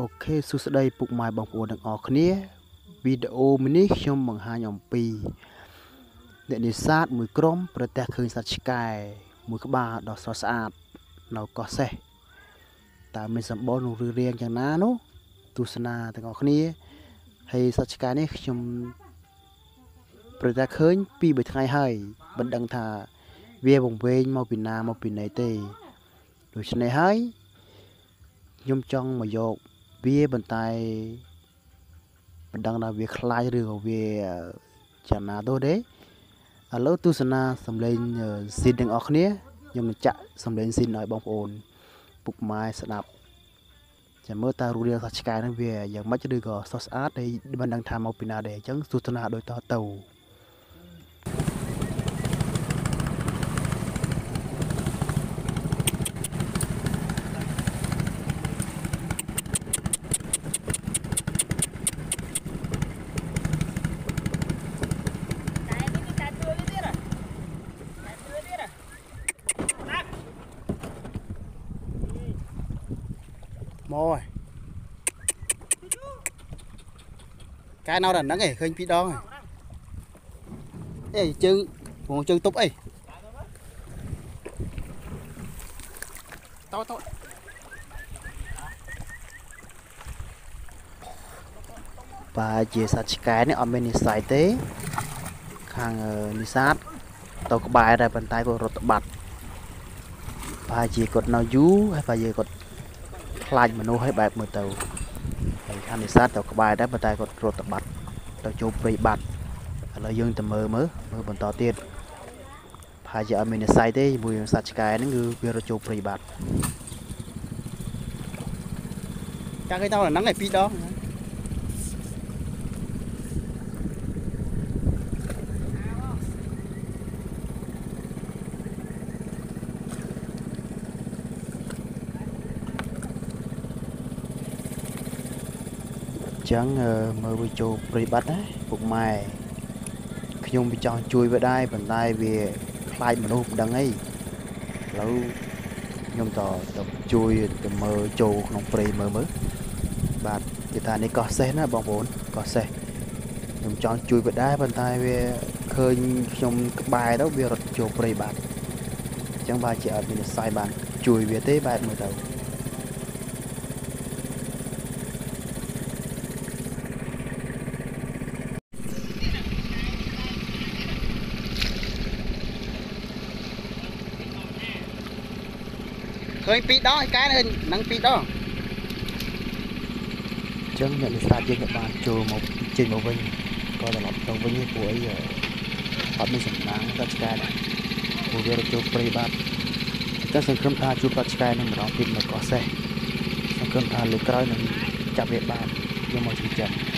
Ok, suốt đây bụng mai bằng của đằng ọc nế. Video mình nít trong bằng hai nhóm pi. Để đi sát mùi crom, bởi tạc khơi sát chkai. Mùi các bà đọc sát sát. Nào có xe. Ta mình sẵn bó nụ rưu riêng chẳng ná nô. Tu sẵn à đằng ọc nế. Hay sát chkai nế trong bởi tạc khơi pi bởi thang hay. Vẫn đang thả về bóng bên màu bình nào màu bình này tê. Đối sẵn này hay. Nhưng trong mà dọc vì bàn tay mình đang là việc khai rửa về chẳng nào thôi đấy. Lỡ tu sân na xâm lên xin đừng ọc nhé. Nhưng mình chạy xâm lên xin nói bóng ồn. Bục mai sẵn nạp. Chẳng mơ ta rủ rêu sạch cái năng về dàng mắt cho đứa gò sọt át đây. Mình đang tham màu bình nào để chẳng tu sân na đôi to tàu. Mồi cái nào đần nắng ấy khơi bị đo ấy chân vùng chân túc ấy to và chia sát cái này ở bên này sai thế hàng đi sát tàu có bài ra bàn tay của rốt bạt và chỉ cột nào dú hay và gì cột lạnh mà nó hơi bạc mà tàu khăn sát tàu có bài đã bàn tay còn rột tập bạch tàu chụp bị bạch là dương tầm mơ bẩn to tiền phải giờ mình sai thế mùi sát cái nó ngư bia rồi chụp bị bạch các cái tao là nắng này pít đó chẳng mơ với chỗ bì bắt đấy phục mày nhung bị chọn chui vào đây bàn tay về lại mà nó đằng ấy lâu nhung tỏ tập chui từ mơ chỗ không bì mơ bạn thì ta này có xe nó bằng vốn có xe nhung chọn chui vào đây bàn tay về khơi trong bài đó về chỗ bì bạn chẳng ba chị ở bên sai bạn chui về tới bạn mới đầu hơi pít đó cái này nắng pít đó chứng nhận sát trên các bạn trừ một trên một vinh coi là một trong vinh của ấy họ mới sẵn đáng ra cái này của việc trừ bảy bát các sản phẩm tha chụp ra cái này mà đóng pin mà có xe sản phẩm tha lục cái này chạm địa bàn nhưng mà chỉ chậm